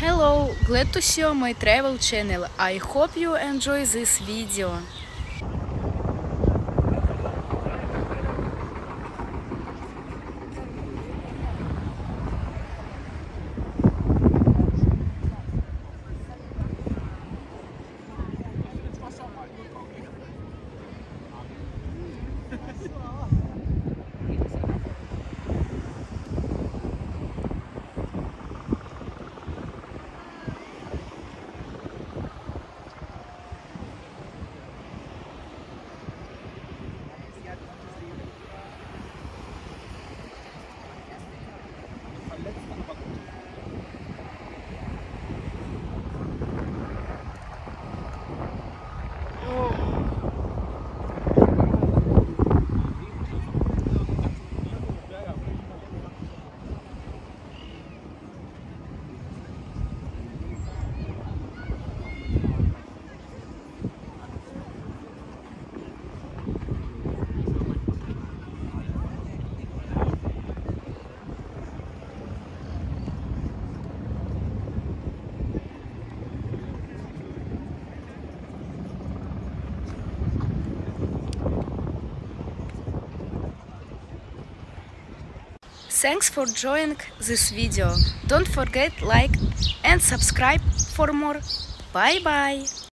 Hello, glad to see my travel channel. I hope you enjoy this video. Thanks for joining this video. Don't forget like and subscribe for more. Bye bye.